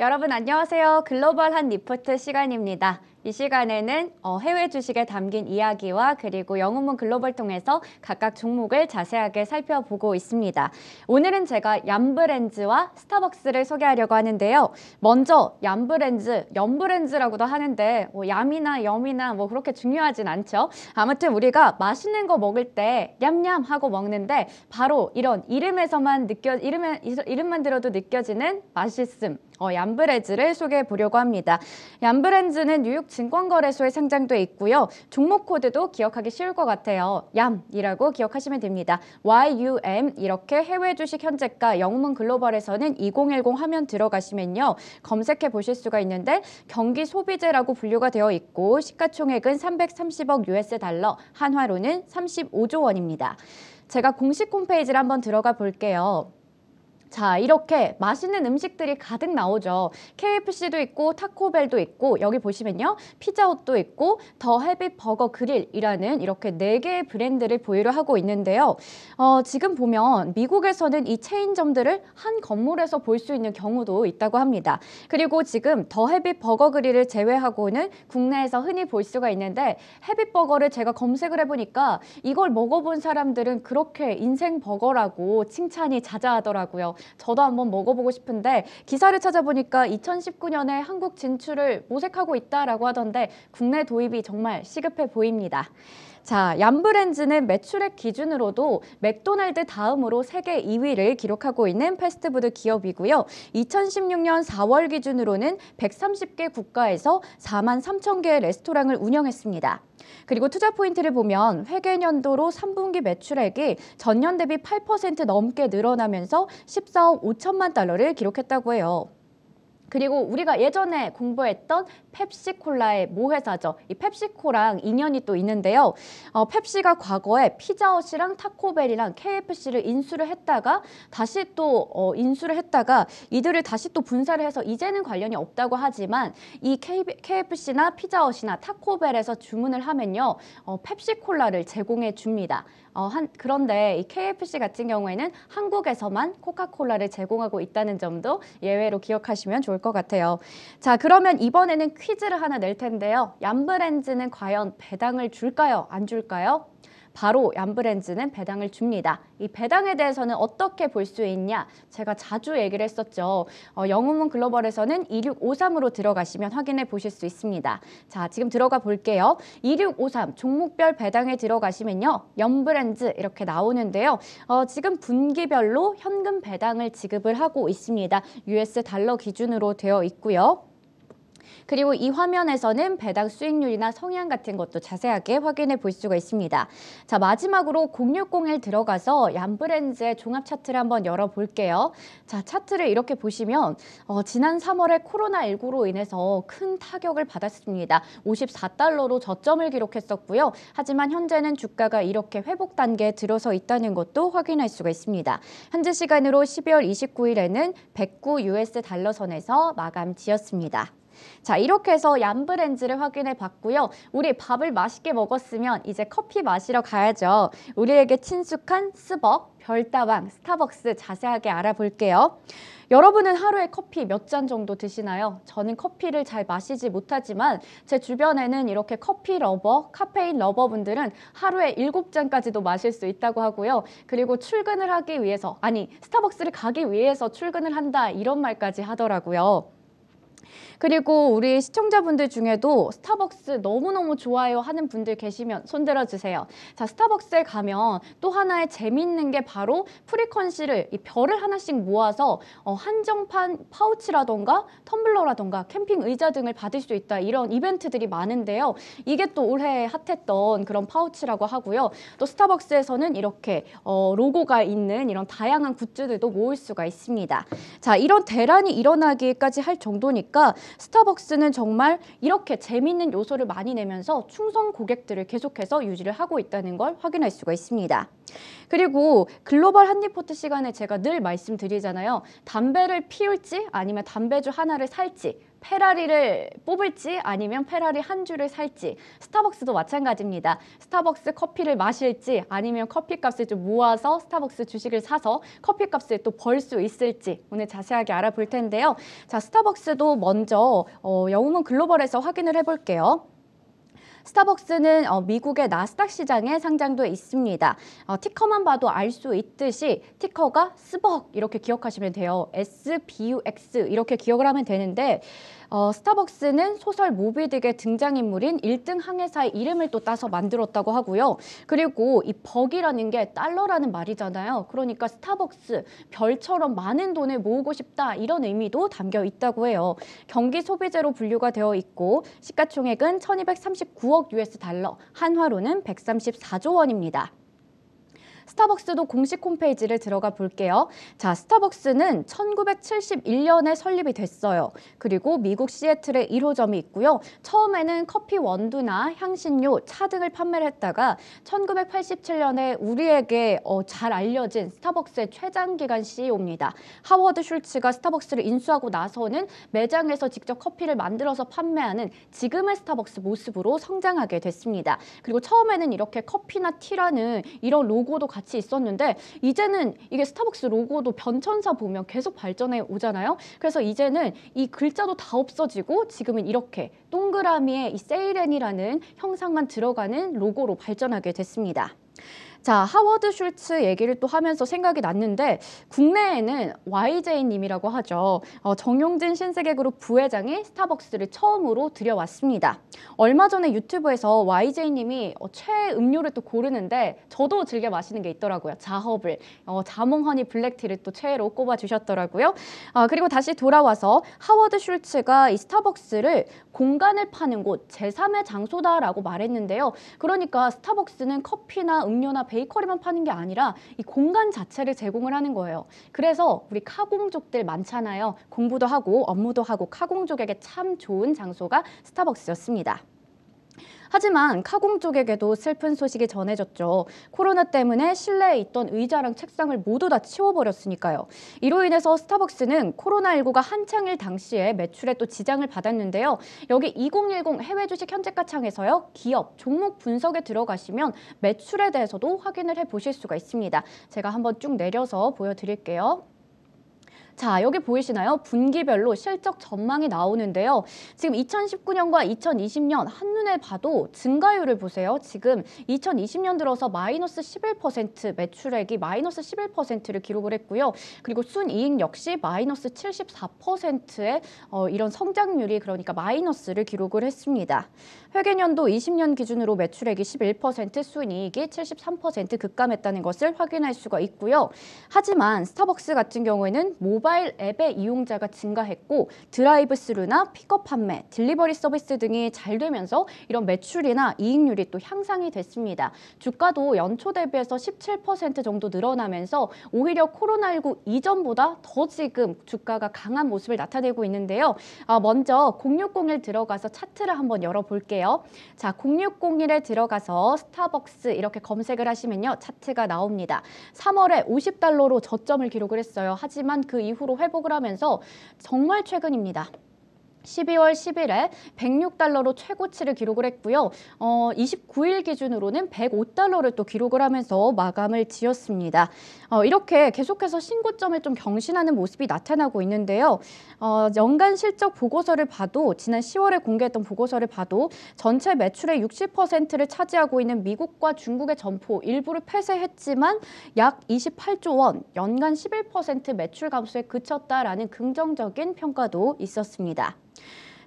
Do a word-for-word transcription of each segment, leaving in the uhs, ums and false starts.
여러분 안녕하세요. 글로벌 한 리포트 시간입니다. 이 시간에는 해외 주식에 담긴 이야기와 그리고 영웅문 글로벌 통해서 각각 종목을 자세하게 살펴보고 있습니다. 오늘은 제가 얌!Brands와 스타벅스를 소개하려고 하는데요. 먼저 얌!Brands, 얌!Brands라고도 하는데 뭐 얌이나 염이나 뭐 그렇게 중요하진 않죠. 아무튼 우리가 맛있는 거 먹을 때 얌얌 하고 먹는데 바로 이런 이름에서만 느껴 이름에, 이름만 들어도 느껴지는 맛있음. 어, 얌!Brands를 소개해 보려고 합니다. 얌!Brands는 뉴욕 증권거래소에 상장돼 있고요. 종목 코드도 기억하기 쉬울 것 같아요. 얌이라고 기억하시면 됩니다. 와이 유 엠 이렇게 해외 주식 현재가 영웅문 글로벌에서는 이천십 화면 들어가시면요. 검색해 보실 수가 있는데 경기 소비재라고 분류가 되어 있고 시가총액은 삼백삼십억 유에스 달러, 한화로는 삼십오조 원입니다. 제가 공식 홈페이지를 한번 들어가 볼게요. 자, 이렇게 맛있는 음식들이 가득 나오죠. 케이에프씨도 있고 타코벨도 있고 여기 보시면요. 피자헛도 있고 더 해빗 버거 그릴이라는 이렇게 네 개의 브랜드를 보유를 하고 있는데요. 어, 지금 보면 미국에서는 이 체인점들을 한 건물에서 볼 수 있는 경우도 있다고 합니다. 그리고 지금 더 해빗 버거 그릴을 제외하고는 국내에서 흔히 볼 수가 있는데 해빗 버거를 제가 검색을 해보니까 이걸 먹어본 사람들은 그렇게 인생 버거라고 칭찬이 자자하더라고요. 저도 한번 먹어보고 싶은데 기사를 찾아보니까 이천십구 년에 한국 진출을 모색하고 있다라고 하던데 국내 도입이 정말 시급해 보입니다. 자, 얌!Brands는 매출액 기준으로도 맥도날드 다음으로 세계 이 위를 기록하고 있는 패스트푸드 기업이고요. 이천십육 년 사월 기준으로는 백삼십 개 국가에서 사만 삼천 개의 레스토랑을 운영했습니다. 그리고 투자 포인트를 보면 회계년도로 삼 분기 매출액이 전년 대비 팔 퍼센트 넘게 늘어나면서 십사억 오천만 달러를 기록했다고 해요. 그리고 우리가 예전에 공부했던 펩시콜라의 모회사죠. 이 펩시코랑 인연이 또 있는데요. 어, 펩시가 과거에 피자헛이랑 타코벨이랑 케이에프씨를 인수를 했다가 다시 또 어, 인수를 했다가 이들을 다시 또 분사를 해서 이제는 관련이 없다고 하지만 이 케이에프씨나 피자헛이나 타코벨에서 주문을 하면요. 어, 펩시콜라를 제공해 줍니다. 어, 한, 그런데 이 케이에프씨 같은 경우에는 한국에서만 코카콜라를 제공하고 있다는 점도 예외로 기억하시면 좋을 것 같아요. 자, 그러면 이번에는 퀴즈를 하나 낼 텐데요. 얌!Brands는 과연 배당을 줄까요? 안 줄까요? 바로 얌!Brands는 배당을 줍니다. 이 배당에 대해서는 어떻게 볼 수 있냐? 제가 자주 얘기를 했었죠. 어, 영웅문 글로벌에서는 이천육백오십삼으로 들어가시면 확인해 보실 수 있습니다. 자, 지금 들어가 볼게요. 이천육백오십삼 종목별 배당에 들어가시면요. 얌!Brands 이렇게 나오는데요. 어, 지금 분기별로 현금 배당을 지급을 하고 있습니다. 유에스 달러 기준으로 되어 있고요. 그리고 이 화면에서는 배당 수익률이나 성향 같은 것도 자세하게 확인해 볼 수가 있습니다. 자, 마지막으로 공육공일 들어가서 얌!Brands의 종합 차트를 한번 열어볼게요. 자, 차트를 이렇게 보시면 어, 지난 삼월에 코로나 십구로 인해서 큰 타격을 받았습니다. 오십사 달러로 저점을 기록했었고요. 하지만 현재는 주가가 이렇게 회복 단계에 들어서 있다는 것도 확인할 수가 있습니다. 현재 시간으로 십이월 이십구일에는 백구 유에스 달러 선에서 마감 지었습니다. 자, 이렇게 해서 얌!Brands를 확인해 봤고요. 우리 밥을 맛있게 먹었으면 이제 커피 마시러 가야죠. 우리에게 친숙한 스벅, 별다방, 스타벅스 자세하게 알아볼게요. 여러분은 하루에 커피 몇 잔 정도 드시나요? 저는 커피를 잘 마시지 못하지만 제 주변에는 이렇게 커피 러버, 카페인 러버분들은 하루에 일곱 잔까지도 마실 수 있다고 하고요. 그리고 출근을 하기 위해서, 아니 스타벅스를 가기 위해서 출근을 한다 이런 말까지 하더라고요. 그리고 우리 시청자분들 중에도 스타벅스 너무너무 좋아요 하는 분들 계시면 손 들어주세요. 자, 스타벅스에 가면 또 하나의 재미있는 게 바로 프리퀀시를 이 별을 하나씩 모아서 어, 한정판 파우치라던가 텀블러라던가 캠핑 의자 등을 받을 수 있다 이런 이벤트들이 많은데요. 이게 또 올해 핫했던 그런 파우치라고 하고요. 또 스타벅스에서는 이렇게 어, 로고가 있는 이런 다양한 굿즈들도 모을 수가 있습니다. 자, 이런 대란이 일어나기까지 할 정도니까 스타벅스는 정말 이렇게 재미있는 요소를 많이 내면서 충성 고객들을 계속해서 유지를 하고 있다는 걸 확인할 수가 있습니다. 그리고 글로벌 한입포트 시간에 제가 늘 말씀드리잖아요. 담배를 피울지 아니면 담배주 하나를 살지, 페라리를 뽑을지 아니면 페라리 한 주를 살지, 스타벅스도 마찬가지입니다. 스타벅스 커피를 마실지 아니면 커피값을 좀 모아서 스타벅스 주식을 사서 커피값을 또 벌 수 있을지 오늘 자세하게 알아볼 텐데요. 자, 스타벅스도 먼저 어, 영웅문 글로벌에서 확인을 해볼게요. 스타벅스는 미국의 나스닥 시장에 상장돼 있습니다. 티커만 봐도 알 수 있듯이 티커가 스벅 이렇게 기억하시면 돼요. 에스 비 유 엑스 이렇게 기억을 하면 되는데, 어, 스타벅스는 소설 모비딕의 등장인물인 일등 항해사의 이름을 또 따서 만들었다고 하고요. 그리고 이 벅이라는 게 달러라는 말이잖아요. 그러니까 스타벅스, 별처럼 많은 돈을 모으고 싶다 이런 의미도 담겨 있다고 해요. 경기 소비재로 분류가 되어 있고 시가총액은 천이백삼십구억 유에스 달러, 한화로는 백삼십사조 원입니다. 스타벅스도 공식 홈페이지를 들어가 볼게요. 자, 스타벅스는 천구백칠십일년에 설립이 됐어요. 그리고 미국 시애틀에 일호점이 있고요. 처음에는 커피 원두나 향신료, 차 등을 판매를 했다가 천구백팔십칠년에 우리에게 어, 잘 알려진 스타벅스의 최장기간 씨이오입니다. 하워드 슐츠가 스타벅스를 인수하고 나서는 매장에서 직접 커피를 만들어서 판매하는 지금의 스타벅스 모습으로 성장하게 됐습니다. 그리고 처음에는 이렇게 커피나 티라는 이런 로고도 같이 있었는데 이제는 이게 스타벅스 로고도 변천사 보면 계속 발전해 오잖아요. 그래서 이제는 이 글자도 다 없어지고 지금은 이렇게 동그라미에 이 세이렌이라는 형상만 들어가는 로고로 발전하게 됐습니다. 자, 하워드 슐츠 얘기를 또 하면서 생각이 났는데 국내에는 와이제이님이라고 하죠. 어, 정용진 신세계그룹 부회장이 스타벅스를 처음으로 들여왔습니다. 얼마 전에 유튜브에서 와이제이님이 어, 최애 음료를 또 고르는데 저도 즐겨 마시는 게 있더라고요. 자허블, 어, 자몽허니 블랙티를 또 최애로 꼽아주셨더라고요. 어, 그리고 다시 돌아와서 하워드 슐츠가 이 스타벅스를 공간을 파는 곳, 제삼의 장소다라고 말했는데요. 그러니까 스타벅스는 커피나 음료나 베이커리만 파는 게 아니라 이 공간 자체를 제공을 하는 거예요. 그래서 우리 카공족들 많잖아요. 공부도 하고 업무도 하고 카공족에게 참 좋은 장소가 스타벅스였습니다. 하지만 카공족에게도 슬픈 소식이 전해졌죠. 코로나 때문에 실내에 있던 의자랑 책상을 모두 다 치워버렸으니까요. 이로 인해서 스타벅스는 코로나십구가 한창일 당시에 매출에 또 지장을 받았는데요. 여기 이공일공 해외 주식 현재가창에서요, 기업, 종목 분석에 들어가시면 매출에 대해서도 확인을 해보실 수가 있습니다. 제가 한번 쭉 내려서 보여드릴게요. 자, 여기 보이시나요? 분기별로 실적 전망이 나오는데요. 지금 이천십구년과 이천이십년 한눈에 봐도 증가율을 보세요. 지금 이천이십년 들어서 마이너스 십일 퍼센트, 매출액이 마이너스 십일 퍼센트를 기록을 했고요. 그리고 순이익 역시 마이너스 칠십사 퍼센트의 어, 이런 성장률이, 그러니까 마이너스를 기록을 했습니다. 회계년도 이십년 기준으로 매출액이 십일 퍼센트, 순이익이 칠십삼 퍼센트 급감했다는 것을 확인할 수가 있고요. 하지만 스타벅스 같은 경우에는 모바일 모바일 앱의 이용자가 증가했고 드라이브스루나 픽업 판매, 딜리버리 서비스 등이 잘 되면서 이런 매출이나 이익률이 또 향상이 됐습니다. 주가도 연초 대비해서 십칠 퍼센트 정도 늘어나면서 오히려 코로나십구 이전보다 더 지금 주가가 강한 모습을 나타내고 있는데요. 아, 먼저 공육공일 들어가서 차트를 한번 열어볼게요. 자, 공육공일에 들어가서 스타벅스 이렇게 검색을 하시면요, 차트가 나옵니다. 삼월에 오십 달러로 저점을 기록을 했어요. 하지만 그 이후 이후로 회복을 하면서 정말 최근입니다. 십이월 십일에 백육 달러로 최고치를 기록을 했고요. 어, 이십구일 기준으로는 백오 달러를 또 기록을 하면서 마감을 지었습니다. 어, 이렇게 계속해서 신고점을 좀 경신하는 모습이 나타나고 있는데요. 어, 연간 실적 보고서를 봐도, 지난 시월에 공개했던 보고서를 봐도 전체 매출의 육십 퍼센트를 차지하고 있는 미국과 중국의 점포 일부를 폐쇄했지만 약 이십팔조 원, 연간 십일 퍼센트 매출 감소에 그쳤다라는 긍정적인 평가도 있었습니다.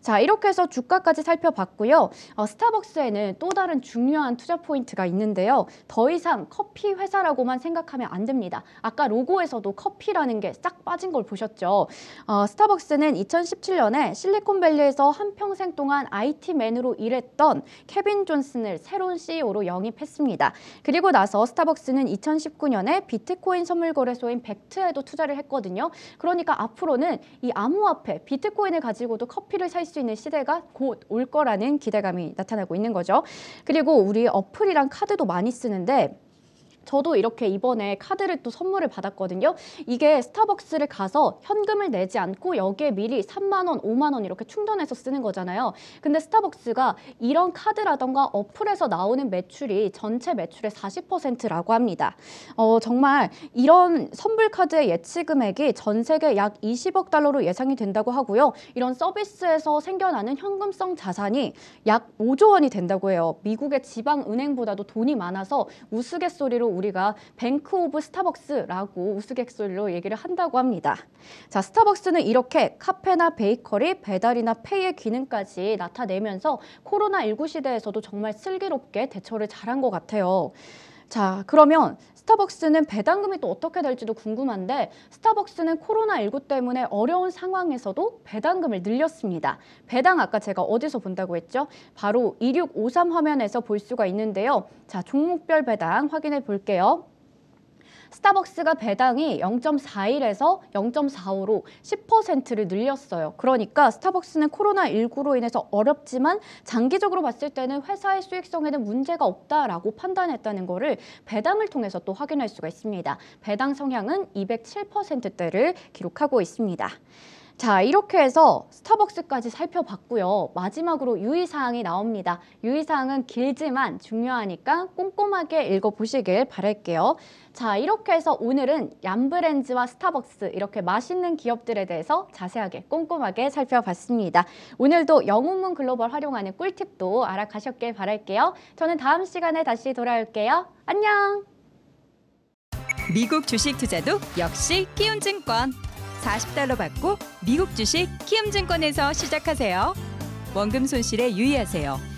자, 이렇게 해서 주가까지 살펴봤고요. 어, 스타벅스에는 또 다른 중요한 투자 포인트가 있는데요. 더 이상 커피 회사라고만 생각하면 안 됩니다. 아까 로고에서도 커피라는 게 싹 빠진 걸 보셨죠. 어, 스타벅스는 이천십칠 년에 실리콘밸리에서 한평생 동안 아이티맨으로 일했던 케빈 존슨을 새로운 씨이오로 영입했습니다. 그리고 나서 스타벅스는 이천십구 년에 비트코인 선물거래소인 벡트에도 투자를 했거든요. 그러니까 앞으로는 이 암호화폐, 비트코인을 가지고도 커피를 살 수 있는 시대가 곧 올 거라는 기대감이 나타나고 있는 거죠. 그리고 우리 어플이랑 카드도 많이 쓰는데 저도 이렇게 이번에 카드를 또 선물을 받았거든요. 이게 스타벅스를 가서 현금을 내지 않고 여기에 미리 삼만 원, 오만 원 이렇게 충전해서 쓰는 거잖아요. 근데 스타벅스가 이런 카드라던가 어플에서 나오는 매출이 전체 매출의 사십 퍼센트라고 합니다. 어, 정말 이런 선불카드의 예치금액이 전 세계 약 이십억 달러로 예상이 된다고 하고요. 이런 서비스에서 생겨나는 현금성 자산이 약 오조 원이 된다고 해요. 미국의 지방은행보다도 돈이 많아서 우스갯소리로 우리가 뱅크 오브 스타벅스라고 우스갯소리로 얘기를 한다고 합니다. 자, 스타벅스는 이렇게 카페나 베이커리, 배달이나 페이의 기능까지 나타내면서 코로나 일구 시대에서도 정말 슬기롭게 대처를 잘한 것 같아요. 자, 그러면 스타벅스는 배당금이 또 어떻게 될지도 궁금한데 스타벅스는 코로나 일구 때문에 어려운 상황에서도 배당금을 늘렸습니다. 배당 아까 제가 어디서 본다고 했죠? 바로 이육오삼 화면에서 볼 수가 있는데요. 자, 종목별 배당 확인해 볼게요. 스타벅스가 배당이 영점 사일에서 영점 사오로 십 퍼센트를 늘렸어요. 그러니까 스타벅스는 코로나 일구로 인해서 어렵지만 장기적으로 봤을 때는 회사의 수익성에는 문제가 없다라고 판단했다는 거를 배당을 통해서 또 확인할 수가 있습니다. 배당 성향은 이백칠 퍼센트대를 기록하고 있습니다. 자, 이렇게 해서 스타벅스까지 살펴봤고요. 마지막으로 유의사항이 나옵니다. 유의사항은 길지만 중요하니까 꼼꼼하게 읽어보시길 바랄게요. 자, 이렇게 해서 오늘은 얌브랜즈와 스타벅스 이렇게 맛있는 기업들에 대해서 자세하게 꼼꼼하게 살펴봤습니다. 오늘도 영웅문글로벌 활용하는 꿀팁도 알아가셨길 바랄게요. 저는 다음 시간에 다시 돌아올게요. 안녕! 미국 주식 투자도 역시 키움증권. 사십 달러 받고 미국 주식 키움증권에서 시작하세요. 원금 손실에 유의하세요.